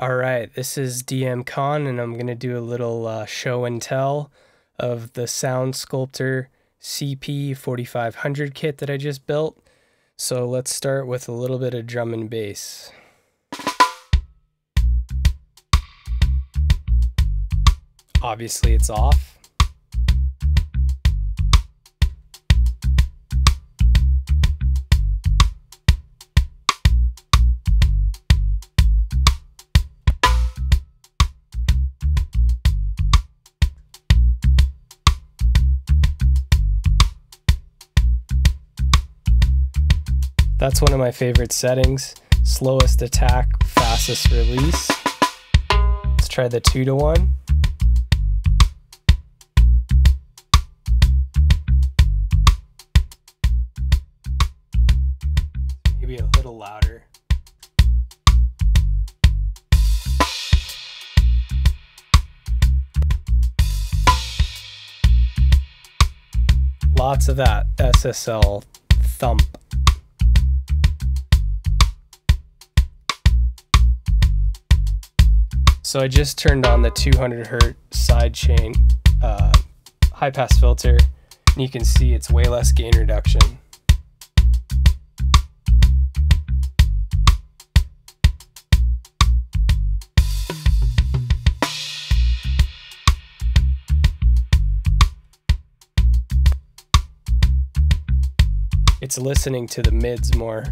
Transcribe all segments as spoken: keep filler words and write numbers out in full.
All right, this is D M Khan, and I'm going to do a little uh, show and tell of the Sound Skulptor C P forty-five hundred kit that I just built. So let's start with a little bit of drum and bass. Obviously it's off. That's one of my favorite settings. Slowest attack, fastest release. Let's try the two to one. Maybe a little louder. Lots of that S S L thump. So I just turned on the two hundred hertz sidechain uh, high-pass filter, and you can see it's way less gain reduction. It's listening to the mids more.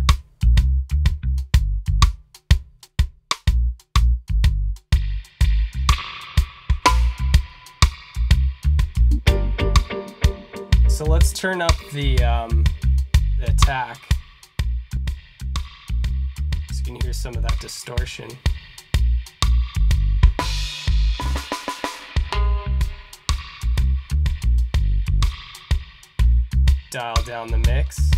So let's turn up the, um, the attack, so you can hear some of that distortion. Dial down the mix.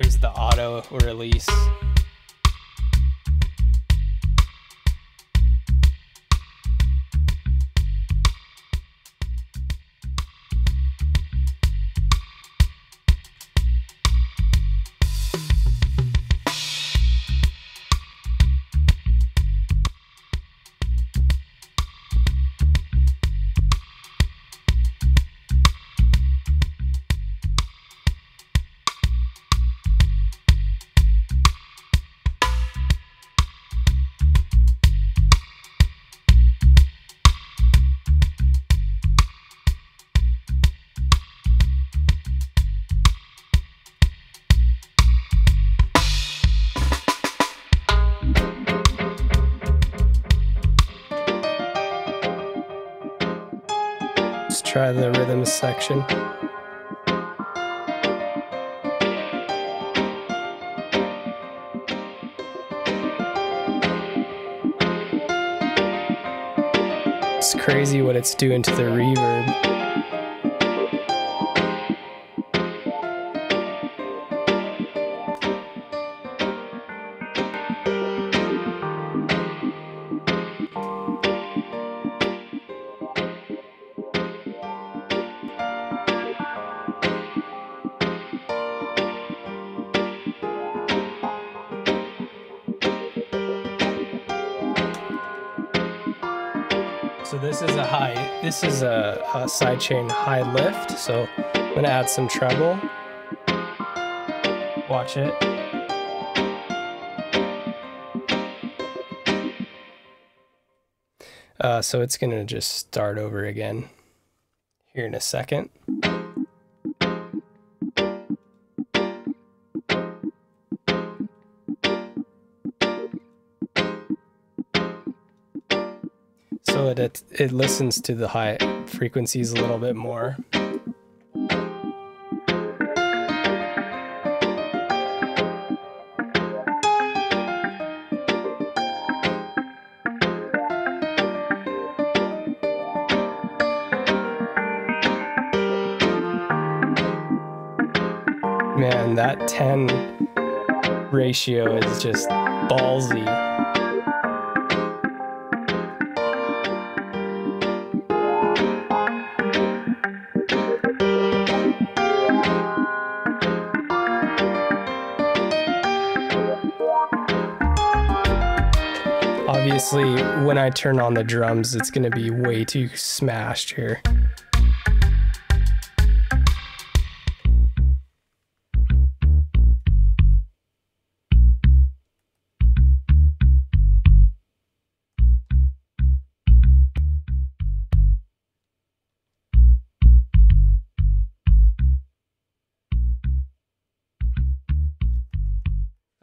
There's the auto release. Let's try the rhythm section. It's crazy what it's doing to the reverb. So this is a high, this is a, a sidechain high lift, so I'm gonna add some treble. Watch it. Uh, so it's gonna just start over again here in a second. So it, it listens to the high frequencies a little bit more. Man, that ten ratio is just ballsy. Obviously, when I turn on the drums, it's going to be way too smashed here.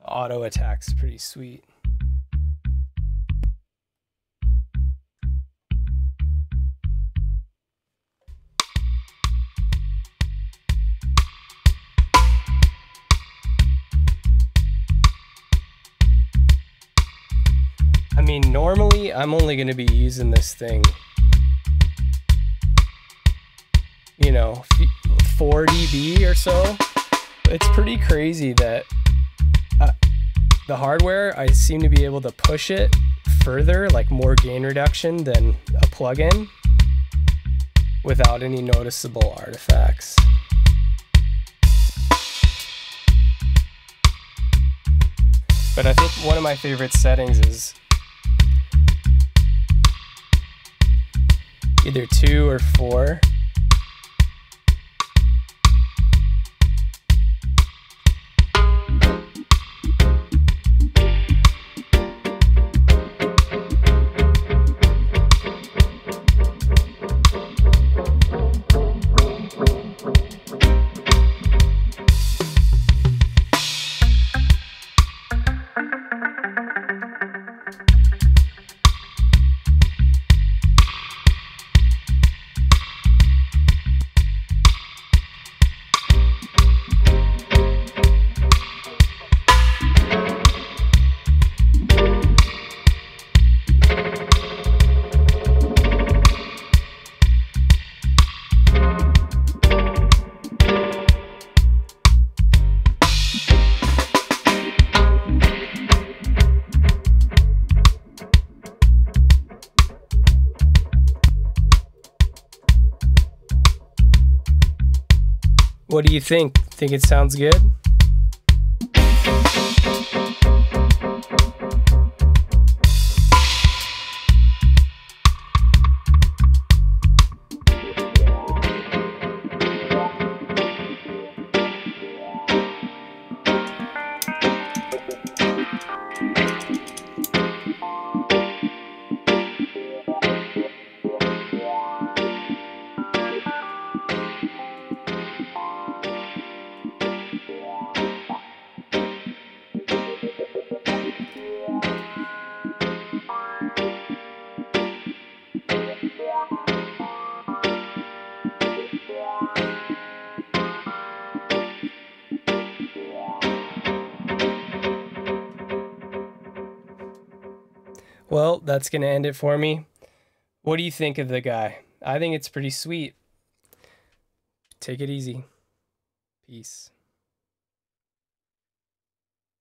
Auto attack's pretty sweet. I mean, normally I'm only going to be using this thing, you know, four D B or so. It's pretty crazy that the hardware, I seem to be able to push it further, like more gain reduction than a plugin, without any noticeable artifacts. But I think one of my favorite settings is either two or four. What do you think? Think it sounds good? Well, that's going to end it for me. What do you think of the guy? I think it's pretty sweet. Take it easy. Peace.